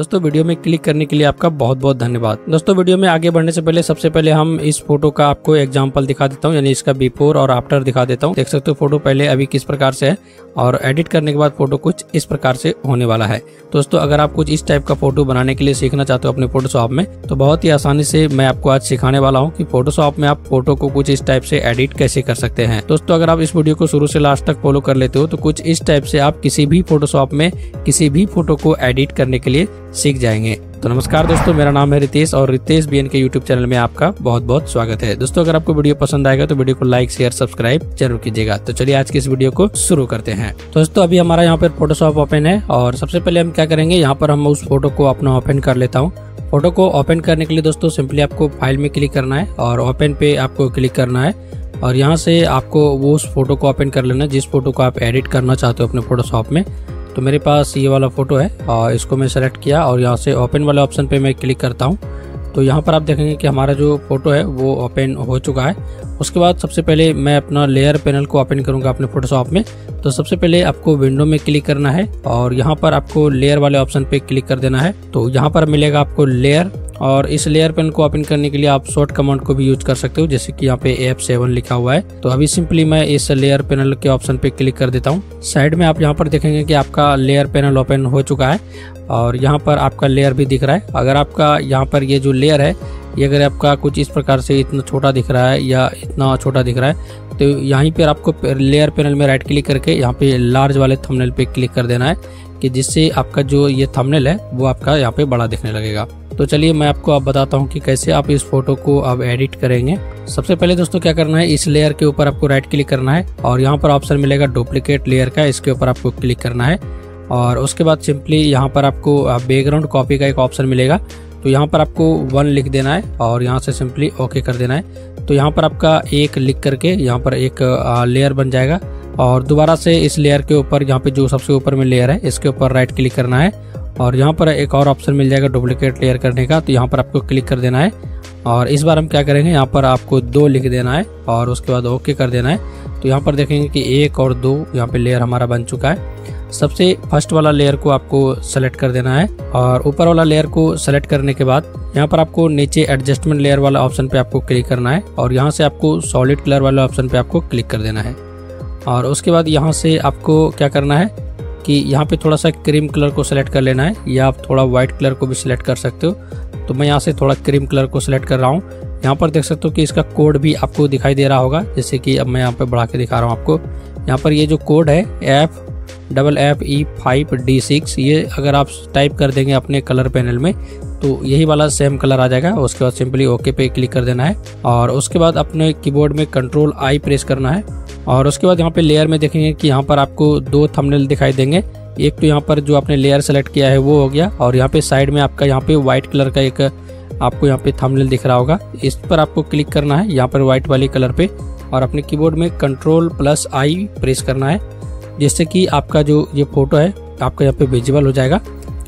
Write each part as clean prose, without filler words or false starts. दोस्तों वीडियो में क्लिक करने के लिए आपका बहुत बहुत धन्यवाद। दोस्तों वीडियो में आगे बढ़ने से पहले सबसे पहले हम इस फोटो का आपको एग्जांपल दिखा देता हूँ, यानी इसका बिफोर और आफ्टर दिखा देता हूँ। देख सकते हो फोटो पहले अभी किस प्रकार से है और एडिट करने के बाद फोटो कुछ इस प्रकार से होने वाला है। दोस्तों अगर आप कुछ इस टाइप का फोटो बनाने के लिए सीखना चाहते हो अपने फोटोशॉप में, तो बहुत ही आसानी से मैं आपको आज सिखाने वाला हूँ कि फोटोशॉप में आप फोटो को कुछ इस टाइप से एडिट कैसे कर सकते हैं। दोस्तों अगर आप इस वीडियो को शुरू से लास्ट तक फॉलो कर लेते हो तो कुछ इस टाइप से आप किसी भी फोटोशॉप में किसी भी फोटो को एडिट करने के लिए सीख जाएंगे। तो नमस्कार दोस्तों, मेरा नाम है रितेश और रितेश BNK यूट्यूब चैनल में आपका बहुत बहुत स्वागत है। दोस्तों अगर आपको वीडियो पसंद आएगा तो वीडियो को लाइक शेयर सब्सक्राइब जरूर कीजिएगा। तो चलिए आज की इस वीडियो को शुरू करते हैं। दोस्तों अभी हमारा यहाँ पर फोटोशॉप ओपन है और सबसे पहले हम क्या करेंगे, यहाँ पर हम उस फोटो को अपना ओपन कर लेता हूँ। फोटो को ओपन करने के लिए दोस्तों सिंपली आपको फाइल में क्लिक करना है और ओपन पे आपको क्लिक करना है और यहाँ से आपको वो उस फोटो को ओपन कर लेना है जिस फोटो को आप एडिट करना चाहते हो अपने फोटोशॉप में। तो मेरे पास ये वाला फोटो है और इसको मैं सेलेक्ट किया और यहाँ से ओपन वाले ऑप्शन पे मैं क्लिक करता हूँ। तो यहाँ पर आप देखेंगे कि हमारा जो फोटो है वो ओपन हो चुका है। उसके बाद सबसे पहले मैं अपना लेयर पैनल को ओपन करूँगा अपने फोटोशॉप में। तो सबसे पहले आपको विंडो में क्लिक करना है और यहाँ पर आपको लेयर वाले ऑप्शन पे क्लिक कर देना है। तो यहाँ पर मिलेगा आपको लेयर और इस लेयर पैनल को ओपन करने के लिए आप शॉर्ट कमांड को भी यूज कर सकते हो, जैसे कि यहाँ पे F7 लिखा हुआ है। तो अभी सिंपली मैं इस लेयर पैनल के ऑप्शन पे क्लिक कर देता हूँ। साइड में आप यहाँ पर देखेंगे कि आपका लेयर पैनल ओपन हो चुका है और यहाँ पर आपका लेयर भी दिख रहा है। अगर आपका यहाँ पर ये जो लेयर है ये अगर आपका कुछ इस प्रकार से इतना छोटा दिख रहा है या इतना छोटा दिख रहा है तो यहाँ पर आपको लेयर पैनल में राइट क्लिक करके यहाँ पे लार्ज वाले थंबनेल पे क्लिक कर देना है कि जिससे आपका जो ये थंबनेल है वो आपका यहाँ पे बड़ा दिखने लगेगा। तो चलिए मैं आपको अब बताता हूँ कि कैसे आप इस फोटो को अब एडिट करेंगे। सबसे पहले दोस्तों क्या करना है, इस लेयर के ऊपर आपको राइट क्लिक करना है और यहाँ पर ऑप्शन मिलेगा डुप्लीकेट लेयर का, इसके ऊपर आपको क्लिक करना है और उसके बाद सिंपली यहाँ पर आपको बैकग्राउंड कॉपी का एक ऑप्शन मिलेगा। तो यहाँ पर आपको 1 लिख देना है और यहाँ से सिंपली ओके कर देना है। तो यहाँ पर आपका 1 लिख करके यहाँ पर एक लेयर बन जाएगा और दोबारा से इस लेयर के ऊपर यहाँ पे जो सबसे ऊपर में लेयर है इसके ऊपर राइट क्लिक करना है और यहाँ पर एक और ऑप्शन मिल जाएगा डुप्लीकेट लेयर करने का। तो यहाँ पर आपको क्लिक कर देना है और इस बार हम क्या करेंगे, यहाँ पर आपको 2 लिख देना है और उसके बाद ओके कर देना है। तो यहाँ पर देखेंगे कि 1 और 2 यहाँ पे लेयर हमारा बन चुका है। सबसे फर्स्ट वाला लेयर को आपको सेलेक्ट कर देना है और ऊपर वाला लेयर को सेलेक्ट करने के बाद यहाँ पर आपको नीचे एडजस्टमेंट लेयर वाला ऑप्शन पे आपको क्लिक करना है और यहाँ से आपको सॉलिड कलर वाला ऑप्शन पे आपको क्लिक कर देना है और उसके बाद यहाँ से आपको क्या करना है कि यहाँ पे थोड़ा सा क्रीम कलर को सिलेक्ट कर लेना है या आप थोड़ा व्हाइट कलर को भी सिलेक्ट कर सकते हो। तो मैं यहाँ से थोड़ा क्रीम कलर को सिलेक्ट कर रहा हूँ। यहाँ पर देख सकते हो कि इसका कोड भी आपको दिखाई दे रहा होगा, जैसे कि अब मैं यहाँ पे बढ़ा के दिखा रहा हूँ आपको। यहाँ पर ये जो कोड है FFE5D6, ये अगर आप टाइप कर देंगे अपने कलर पैनल में तो यही वाला सेम कलर आ जाएगा। उसके बाद सिंपली ओके पे क्लिक कर देना है और उसके बाद अपने कीबोर्ड में Ctrl I प्रेस करना है और उसके बाद यहाँ पे लेयर में देखेंगे कि यहाँ पर आपको 2 थंबनेल दिखाई देंगे। एक तो यहाँ पर जो आपने लेयर सेलेक्ट किया है वो हो गया और यहाँ पे साइड में आपका यहाँ पे व्हाइट कलर का एक आपको यहाँ पे थंबनेल दिख रहा होगा, इस पर आपको क्लिक करना है यहाँ पर व्हाइट वाले कलर पे और अपने कीबोर्ड में Ctrl I प्रेस करना है, जिससे कि आपका जो ये फोटो है आपका यहाँ पे विजिबल हो जाएगा।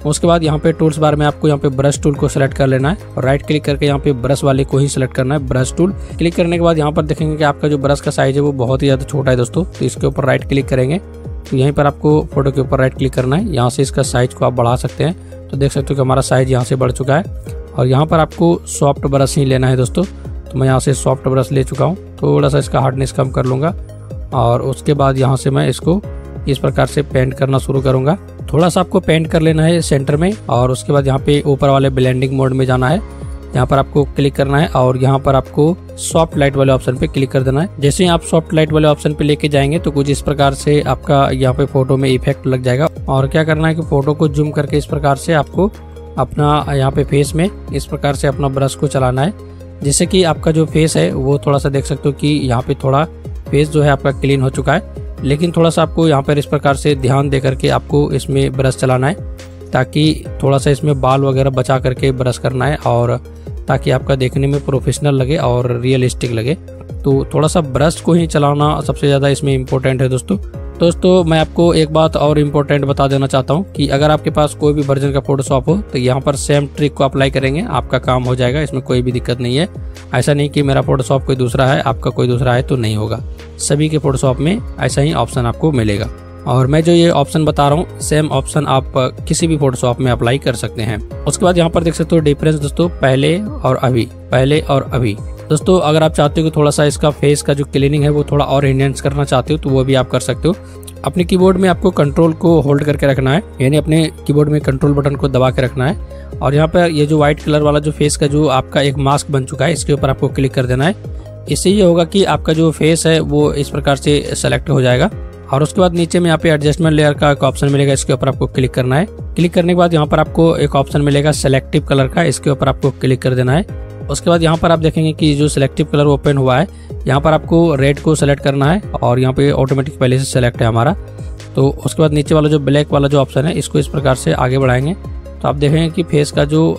उसके बाद यहाँ पे टूल्स बार में आपको यहाँ पे ब्रश टूल को सेलेक्ट कर लेना है और राइट क्लिक करके यहाँ पे ब्रश वाले को ही सेलेक्ट करना है। ब्रश टूल क्लिक करने के बाद यहाँ पर देखेंगे कि आपका जो ब्रश का साइज है वो बहुत ही ज़्यादा छोटा है दोस्तों। तो इसके ऊपर राइट क्लिक करेंगे तो यहीं पर आपको फोटो के ऊपर राइट क्लिक करना है, यहाँ से इसका साइज को आप बढ़ा सकते हैं। तो देख सकते हो कि हमारा साइज यहाँ से बढ़ चुका है और यहाँ पर आपको सॉफ्ट ब्रश ही लेना है दोस्तों। तो मैं यहाँ से सॉफ्ट ब्रश ले चुका हूँ, थोड़ा सा इसका हार्डनेस कम कर लूँगा और उसके बाद यहाँ से मैं इसको इस प्रकार से पेंट करना शुरू करूँगा। थोड़ा सा आपको पेंट कर लेना है सेंटर में और उसके बाद यहाँ पे ऊपर वाले ब्लेंडिंग मोड में जाना है, यहाँ पर आपको क्लिक करना है और यहाँ पर आपको सॉफ्ट लाइट वाले ऑप्शन पे क्लिक कर देना है। जैसे ही आप सॉफ्ट लाइट वाले ऑप्शन पे लेके जाएंगे तो कुछ इस प्रकार से आपका यहाँ पे फोटो में इफेक्ट लग जाएगा और क्या करना है कि फोटो को जूम करके इस प्रकार से आपको अपना यहाँ पे फेस में इस प्रकार से अपना ब्रश को चलाना है, जिससे कि आपका जो फेस है वो थोड़ा सा देख सकते हो कि यहाँ पे थोड़ा फेस जो है आपका क्लीन हो चुका है। लेकिन थोड़ा सा आपको यहाँ पर इस प्रकार से ध्यान दे करके आपको इसमें ब्रश चलाना है ताकि थोड़ा सा इसमें बाल वगैरह बचा करके ब्रश करना है और ताकि आपका देखने में प्रोफेशनल लगे और रियलिस्टिक लगे। तो थोड़ा सा ब्रश को ही चलाना सबसे ज़्यादा इसमें इम्पोर्टेंट है दोस्तों। दोस्तों मैं आपको एक बात और इम्पोर्टेंट बता देना चाहता हूँ कि अगर आपके पास कोई भी वर्जन का फोटोशॉप हो तो यहाँ पर सेम ट्रिक को अप्लाई करेंगे, आपका काम हो जाएगा, इसमें कोई भी दिक्कत नहीं है। ऐसा नहीं कि मेरा फोटोशॉप कोई दूसरा है आपका कोई दूसरा है तो नहीं होगा, सभी के फोटोशॉप में ऐसा ही ऑप्शन आपको मिलेगा। और मैं जो ये ऑप्शन बता रहा हूँ सेम ऑप्शन आप किसी भी फोटोशॉप में अप्लाई कर सकते हैं। उसके बाद यहाँ पर देख सकते हो डिफरेंस दोस्तों पहले और अभी, पहले और अभी। दोस्तों अगर आप चाहते हो कि थोड़ा सा इसका फेस का जो क्लीनिंग है वो थोड़ा और एनहांस करना चाहते हो तो वो भी आप कर सकते हो। अपने कीबोर्ड में आपको कंट्रोल को होल्ड करके रखना है, यानी अपने कीबोर्ड में कंट्रोल बटन को दबा के रखना है और यहाँ पर ये जो व्हाइट कलर वाला जो फेस का जो आपका एक मास्क बन चुका है इसके ऊपर आपको क्लिक कर देना है। इससे ये होगा कि आपका जो फेस है वो इस प्रकार से सेलेक्ट हो जाएगा और उसके बाद नीचे में यहाँ पे एडजस्टमेंट लेयर का एक ऑप्शन मिलेगा, इसके ऊपर आपको क्लिक करना है। क्लिक करने के बाद यहाँ पर आपको एक ऑप्शन मिलेगा सेलेक्टिव कलर का, इसके ऊपर आपको क्लिक कर देना है। उसके बाद यहाँ पर आप देखेंगे कि जो सिलेक्टिव कलर ओपन हुआ है, यहाँ पर आपको रेड को सेलेक्ट करना है और यहाँ पे ऑटोमेटिक पहले से सेलेक्ट है हमारा। तो उसके बाद नीचे वाला जो ब्लैक वाला जो ऑप्शन है इसको इस प्रकार से आगे बढ़ाएंगे तो आप देखेंगे कि फेस का जो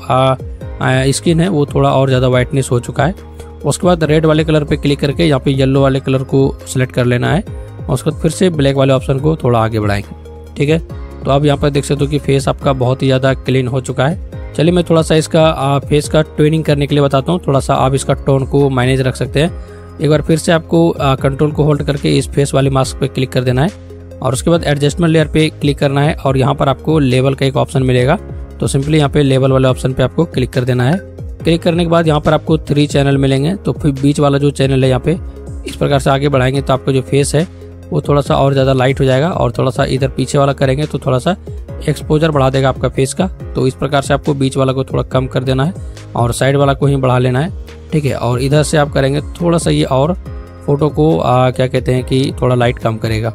स्किन है वो थोड़ा और ज़्यादा वाइटनेस हो चुका है। उसके बाद रेड वाले कलर पे क्लिक करके यहाँ पे येलो वाले कलर को सिलेक्ट कर लेना है और उसके बाद फिर से ब्लैक वाले ऑप्शन को थोड़ा आगे बढ़ाएंगे, ठीक है। तो आप यहाँ पर देख सकते हो कि फेस आपका बहुत ही ज़्यादा क्लीन हो चुका है। चलिए मैं थोड़ा सा इसका फेस का ट्यूनिंग करने के लिए बताता हूँ। थोड़ा सा आप इसका टोन को मैनेज रख सकते हैं। एक बार फिर से आपको कंट्रोल को होल्ड करके इस फेस वाले मास्क पे क्लिक कर देना है और उसके बाद एडजस्टमेंट लेयर पे क्लिक करना है और यहाँ पर आपको लेवल का एक ऑप्शन मिलेगा, तो सिंपली यहाँ पे लेवल वाले ऑप्शन पे आपको क्लिक कर देना है। क्लिक करने के बाद यहाँ पर आपको 3 चैनल मिलेंगे, तो फिर बीच वाला जो चैनल है यहाँ पे इस प्रकार से आगे बढ़ाएंगे तो आपका जो फेस है वो थोड़ा सा और ज़्यादा लाइट हो जाएगा और थोड़ा सा इधर पीछे वाला करेंगे तो थोड़ा सा एक्सपोजर बढ़ा देगा आपका फेस का। तो इस प्रकार से आपको बीच वाला को थोड़ा कम कर देना है और साइड वाला को ही बढ़ा लेना है, ठीक है। और इधर से आप करेंगे थोड़ा सा ये और फोटो को क्या कहते हैं कि थोड़ा लाइट कम करेगा।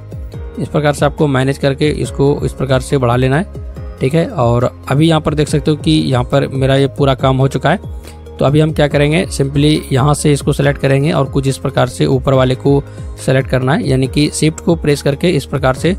इस प्रकार से आपको मैनेज करके इसको इस प्रकार से बढ़ा लेना है, ठीक है। और अभी यहाँ पर देख सकते हो कि यहाँ पर मेरा ये पूरा काम हो चुका है। तो अभी हम क्या करेंगे, सिंपली यहाँ से इसको सेलेक्ट करेंगे और कुछ इस प्रकार से ऊपर वाले को सेलेक्ट करना है, यानी कि शिफ्ट को प्रेस करके इस प्रकार से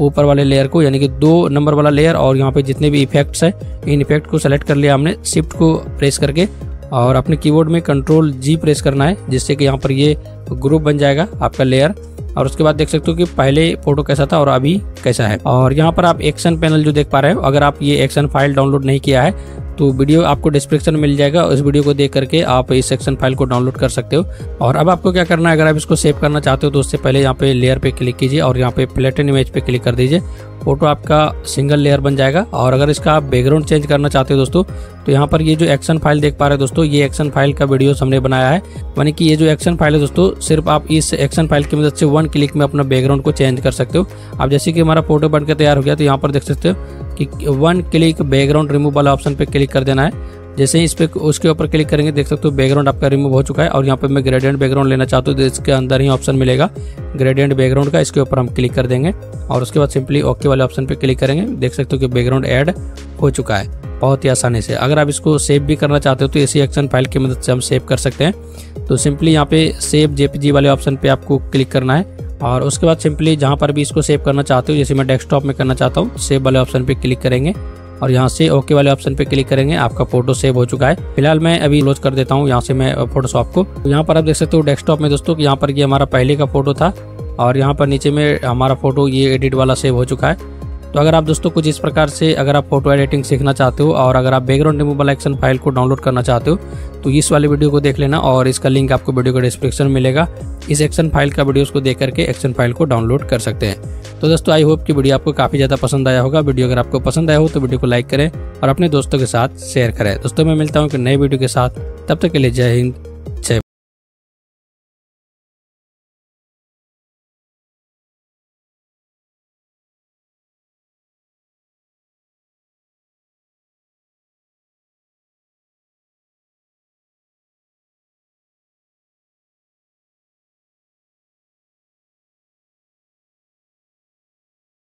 ऊपर वाले लेयर को, यानी कि 2 नंबर वाला लेयर और यहाँ पे जितने भी इफेक्ट्स हैं इन इफेक्ट को सेलेक्ट कर लिया हमने शिफ्ट को प्रेस करके और अपने कीबोर्ड में कंट्रोल G प्रेस करना है, जिससे कि यहाँ पर ये ग्रुप बन जाएगा आपका लेयर। और उसके बाद देख सकते हो कि पहले फोटो कैसा था और अभी कैसा है। और यहाँ पर आप एक्शन पैनल जो देख पा रहे हो, अगर आप ये एक्शन फाइल डाउनलोड नहीं किया है तो वीडियो आपको डिस्क्रिप्शन मिल जाएगा, उस वीडियो को देख करके आप इस एक्शन फाइल को डाउनलोड कर सकते हो। और अब आपको क्या करना है, अगर आप इसको सेव करना चाहते हो तो उससे पहले यहाँ पे लेयर पे क्लिक कीजिए और यहाँ पे फ्लैटन इमेज पे क्लिक कर दीजिए, फोटो आपका सिंगल लेयर बन जाएगा। और अगर इसका आप बैकग्राउंड चेंज करना चाहते हो दोस्तों, तो यहाँ पर ये जो एक्शन फाइल देख पा रहे हो दोस्तों, ये एक्शन फाइल का वीडियो हमने बनाया है, यानी कि ये जो एक्शन फाइल है दोस्तों, सिर्फ आप इस एक्शन फाइल की मदद से 1 क्लिक में अपना बैकग्राउंड को चेंज कर सकते हो। आप जैसे कि हमारा फोटो बनकर तैयार हो गया तो यहाँ पर देख सकते हो कि 1 क्लिक बैकग्राउंड रिमूव वाला ऑप्शन पे क्लिक कर देना है। जैसे ही इस पे उसके ऊपर क्लिक करेंगे देख सकते हो बैकग्राउंड आपका रिमूव हो चुका है। और यहाँ पे मैं ग्रेडियंट बैकग्राउंड लेना चाहता हूँ तो इसके अंदर ही ऑप्शन मिलेगा ग्रेडियंट बैकग्राउंड का, इसके ऊपर हम क्लिक कर देंगे और उसके बाद सिंपली ओके वाले ऑप्शन पे क्लिक करेंगे, देख सकते हो कि बैकग्राउंड ऐड हो चुका है बहुत ही आसानी से। अगर आप इसको सेव भी करना चाहते हो तो इसी एक्शन फाइल की मदद से हम सेव कर सकते हैं। तो सिंपली यहाँ पे सेव JPG वाले ऑप्शन पे आपको क्लिक करना है और उसके बाद सिंपली जहाँ पर भी इसको सेव करना चाहते हो, जैसे मैं डेस्कटॉप में करना चाहता हूँ, सेव वाले ऑप्शन पे क्लिक करेंगे और यहाँ से ओके वाले ऑप्शन पे क्लिक करेंगे, आपका फोटो सेव हो चुका है। फिलहाल मैं अभी क्लोज कर देता हूँ यहाँ से मैं फोटोशॉप को। यहाँ पर आप देख सकते हो डेस्कटॉप में दोस्तों यहाँ पर ये हमारा पहले का फोटो था और यहाँ पर नीचे में हमारा फोटो ये एडिट वाला सेव हो चुका है। तो अगर आप दोस्तों कुछ इस प्रकार से अगर आप फोटो एडिटिंग सीखना चाहते हो और अगर आप बैकग्राउंड रिमूवल एक्शन फाइल को डाउनलोड करना चाहते हो तो इस वाले वीडियो को देख लेना और इसका लिंक आपको वीडियो के डिस्क्रिप्शन मिलेगा। इस एक्शन फाइल का वीडियो को देख करके एक्शन फाइल को डाउनलोड कर सकते हैं। तो दोस्तों आई होप कि वीडियो आपको काफ़ी ज़्यादा पसंद आया होगा। वीडियो अगर आपको पसंद आया हो तो वीडियो को लाइक करें और अपने दोस्तों के साथ शेयर करें। दोस्तों मैं मिलता हूँ एक नए वीडियो के साथ, तब तक के लिए जय हिंद,